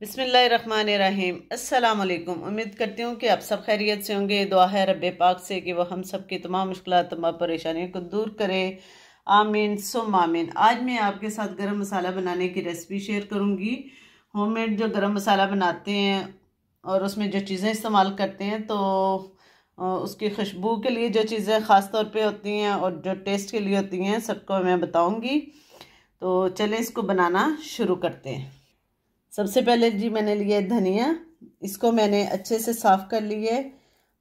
बिस्मिल्लाहिर्रहमानिर्रहीम। अस्सलाम वालेकुम। उम्मीद करती हूँ कि आप सब खैरियत से होंगे। दुआ है रब्बे पाक से कि वह हम सब की तमाम मुश्किलात तमाम परेशानियों को दूर करे, आमीन सुम आमीन। आज मैं आपके साथ गरम मसाला बनाने की रेसिपी शेयर करूँगी। होममेड जो गरम मसाला बनाते हैं और उसमें जो चीज़ें इस्तेमाल करते हैं तो उसकी खुशबू के लिए जो चीज़ें ख़ास तौर पे होती हैं और जो टेस्ट के लिए होती हैं सबको मैं बताऊंगी। तो चलें इसको बनाना शुरू करते हैं। सबसे पहले जी मैंने लिया धनिया, इसको मैंने अच्छे से साफ़ कर लिए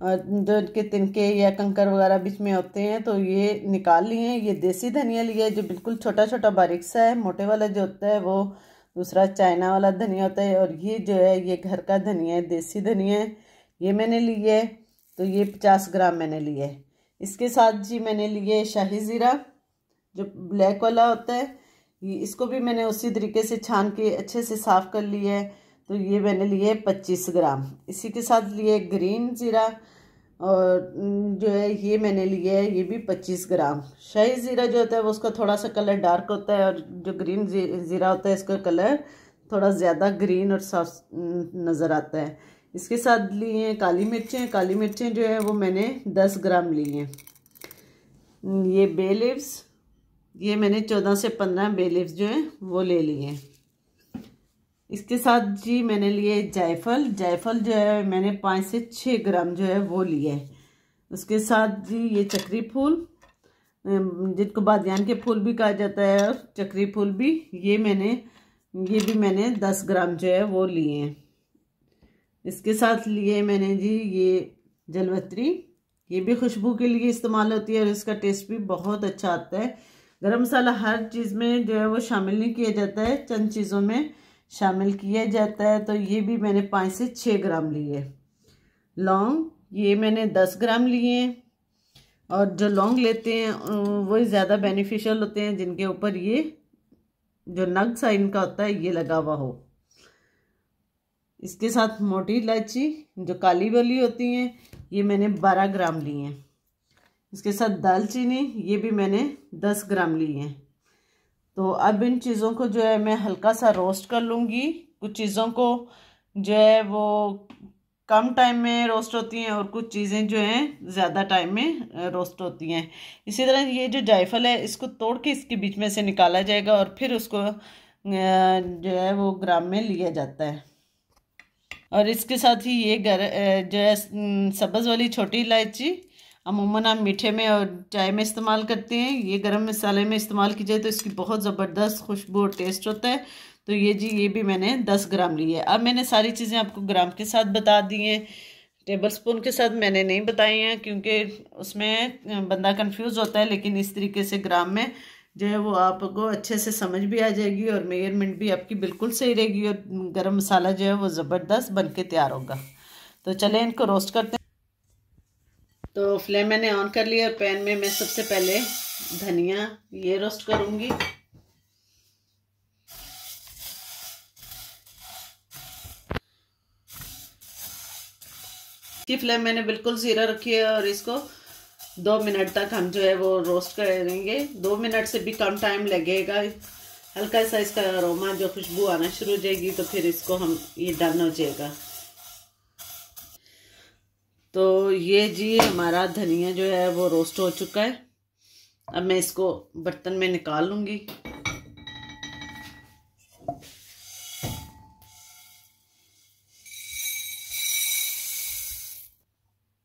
और जो के तिनके या कंकर वगैरह बीच में होते हैं तो ये निकाल लिए हैं। ये देसी धनिया लिया है जो बिल्कुल छोटा छोटा बारीक सा है, मोटे वाला जो होता है वो दूसरा चाइना वाला धनिया होता है और ये जो है ये घर का धनिया है, देसी धनिया है, ये मैंने लिए। तो ये 50 ग्राम मैंने लिए। इसके साथ जी मैंने लिए शाही ज़ीरा जो ब्लैक वाला होता है, इसको भी मैंने उसी तरीके से छान के अच्छे से साफ़ कर लिया है। तो ये मैंने लिए 25 ग्राम। इसी के साथ लिए ग्रीन ज़ीरा और जो है ये मैंने लिए है ये भी 25 ग्राम। शाही ज़ीरा जो होता है वो उसका थोड़ा सा कलर डार्क होता है और जो ग्रीन ज़ीरा होता है इसका कलर थोड़ा ज़्यादा ग्रीन और साफ नज़र आता है। इसके साथ लिए हैं काली मिर्चें। काली मिर्चें जो है वो मैंने 10 ग्राम ली हैं। ये बे लीव्स, ये मैंने 14 से 15 बे लीव्स जो हैं वो ले लिए हैं। इसके साथ जी मैंने लिए जायफल। जायफल जो है मैंने 5 से 6 ग्राम जो है वो लिए है। उसके साथ जी ये चक्री फूल जिनको बादियान के फूल भी कहा जाता है और चक्री फूल भी, ये भी मैंने 10 ग्राम जो है वो लिए हैं। इसके साथ लिए मैंने जी ये जलवतरी, ये भी खुशबू के लिए इस्तेमाल होती है और इसका टेस्ट भी बहुत अच्छा आता है। गरम मसाला हर चीज़ में जो है वो शामिल नहीं किया जाता है, चंद चीज़ों में शामिल किया जाता है। तो ये भी मैंने 5 से 6 ग्राम लिए। लौंग ये मैंने 10 ग्राम लिए और जो लौंग लेते हैं वो ज़्यादा बेनिफिशियल होते हैं जिनके ऊपर ये जो नग सा इनका होता है ये लगा हुआ हो। इसके साथ मोटी इलायची जो काली वाली होती हैं ये मैंने 12 ग्राम ली हैं। इसके साथ दालचीनी ये भी मैंने 10 ग्राम ली हैं। तो अब इन चीज़ों को जो है मैं हल्का सा रोस्ट कर लूँगी। कुछ चीज़ों को जो है वो कम टाइम में रोस्ट होती हैं और कुछ चीज़ें जो हैं ज़्यादा टाइम में रोस्ट होती हैं। इसी तरह ये जो जायफल है इसको तोड़ के इसके बीच में से निकाला जाएगा और फिर उसको जो है वो ग्राम में लिया जाता है। और इसके साथ ही ये जो है सब्ज़ वाली छोटी इलायची, अमूमन हम मीठे में और चाय में इस्तेमाल करते हैं, ये गरम मसाले में इस्तेमाल की जाए तो इसकी बहुत ज़बरदस्त खुशबू और टेस्ट होता है। तो ये जी ये भी मैंने 10 ग्राम ली है। अब मैंने सारी चीज़ें आपको ग्राम के साथ बता दी हैं, टेबल स्पून के साथ मैंने नहीं बताई हैं क्योंकि उसमें बंदा कन्फ्यूज़ होता है, लेकिन इस तरीके से ग्राम में जो है वो आपको अच्छे से समझ भी आ जाएगी और मेजरमेंट भी आपकी बिल्कुल सही रहेगी और गरम मसाला जो है वो ज़बरदस्त बनके तैयार होगा। तो चलें इनको रोस्ट करते हैं। तो फ्लेम मैंने ऑन कर लिया और पैन में मैं सबसे पहले धनिया ये रोस्ट करूँगी। इसकी फ्लेम मैंने बिल्कुल जीरो रखी है और इसको 2 मिनट तक हम जो है वो रोस्ट करेंगे। 2 मिनट से भी कम टाइम लगेगा। हल्का सा इसका अरोमा जो खुशबू आना शुरू हो जाएगी तो फिर इसको हम ये डन हो जाएगा। तो ये जी हमारा धनिया जो है वो रोस्ट हो चुका है। अब मैं इसको बर्तन में निकाल लूँगी।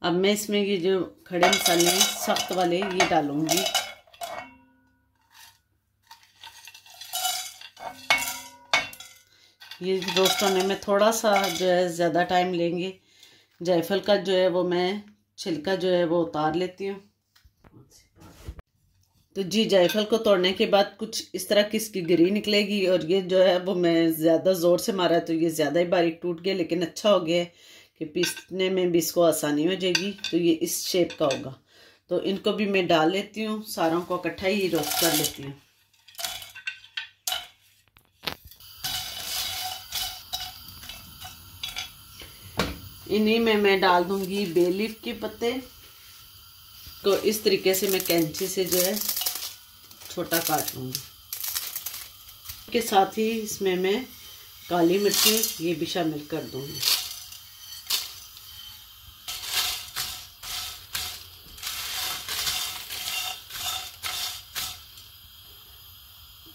अब मैं इसमें ये जो खड़े मसाले हैं सख्त वाले ये डालूंगी। ये रोस्ट होने में थोड़ा सा जो है ज़्यादा टाइम लेंगे। जायफल का जो है वो मैं छिलका जो है वो उतार लेती हूँ। तो जी जायफल को तोड़ने के बाद कुछ इस तरह की इसकी गिरी निकलेगी और ये जो है वो मैं ज़्यादा ज़ोर से मारा तो ये ज़्यादा ही बारीक टूट गया, लेकिन अच्छा हो गया कि पीसने में भी इसको आसानी हो जाएगी। तो ये इस शेप का होगा। तो इनको भी मैं डाल लेती हूँ, सारों को इकट्ठा ही रोस्ट कर लेती हूँ। इन्हीं में मैं डाल दूँगी बे लीफ के पत्ते को। इस तरीके से मैं कैंची से जो है छोटा काट लूँगी। इसके साथ ही इसमें मैं काली मिर्चें ये भी शामिल कर दूंगी।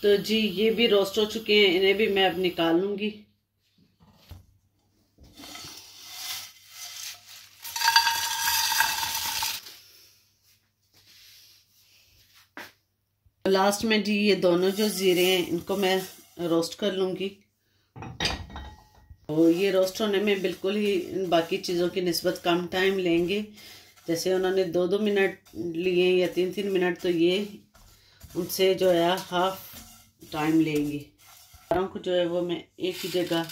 तो जी ये भी रोस्ट हो चुके हैं, इन्हें भी मैं अब निकाल लूंगी। लास्ट में जी ये दोनों जो जीरे हैं इनको मैं रोस्ट कर लूंगी। और ये रोस्ट होने में बिल्कुल ही इन बाकी चीज़ों की निस्बत कम टाइम लेंगे। जैसे उन्होंने 2-2 मिनट लिए या 3-3 मिनट, तो ये उनसे जो है हाफ टाइम लेंगे। सारों को जो है वो मैं एक ही जगह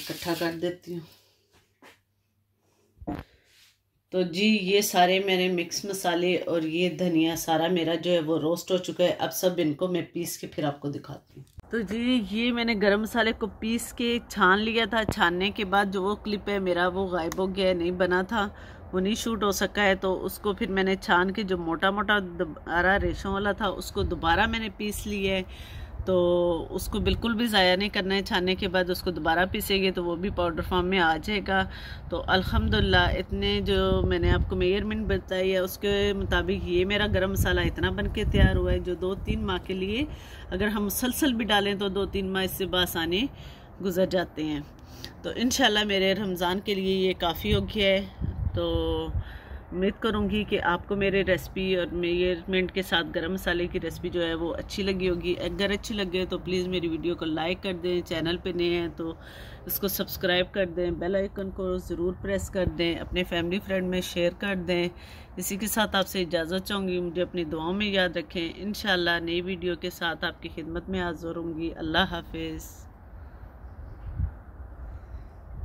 इकट्ठा कर देती हूँ। तो जी ये सारे मेरे मिक्स मसाले और ये धनिया सारा मेरा जो है वो रोस्ट हो चुका है। अब सब इनको मैं पीस के फिर आपको दिखाती हूँ। तो जी ये मैंने गरम मसाले को पीस के छान लिया था। छानने के बाद जो वो क्लिप है मेरा वो गायब हो गया है, नहीं बना था, वो नहीं शूट हो सका है। तो उसको फिर मैंने छान के जो मोटा मोटा दोबारा रेशों वाला था उसको दोबारा मैंने पीस लिया है। तो उसको बिल्कुल भी ज़ाया नहीं करना है। छानने के बाद उसको दोबारा पीसेंगे तो वो भी पाउडर फॉर्म में आ जाएगा। तो अल्हम्दुलिल्लाह इतने जो मैंने आपको मेजरमेंट बताई है उसके मुताबिक ये मेरा गरम मसाला इतना बनके तैयार हुआ है, जो 2-3 माह के लिए अगर हम मुसलसल भी डालें तो 2-3 माह इससे बआसानी गुजर जाते हैं। तो इंशाल्लाह मेरे रमज़ान के लिए ये काफ़ी हो गया है। तो उम्मीद करूँगी कि आपको मेरे रेसिपी और मेजरमेंट के साथ गरम मसाले की रेसिपी जो है वो अच्छी लगी होगी। अगर अच्छी लगे तो प्लीज़ मेरी वीडियो को लाइक कर दें। चैनल पे नए हैं तो इसको सब्सक्राइब कर दें, बेल आइकन को ज़रूर प्रेस कर दें, अपने फैमिली फ्रेंड में शेयर कर दें। इसी के साथ आपसे इजाज़त चाहूँगी। मुझे अपनी दुआओं में याद रखें। इंशाल्लाह नई वीडियो के साथ आपकी खिदमत में हाज़िर होंगी। अल्लाह हाफिज़।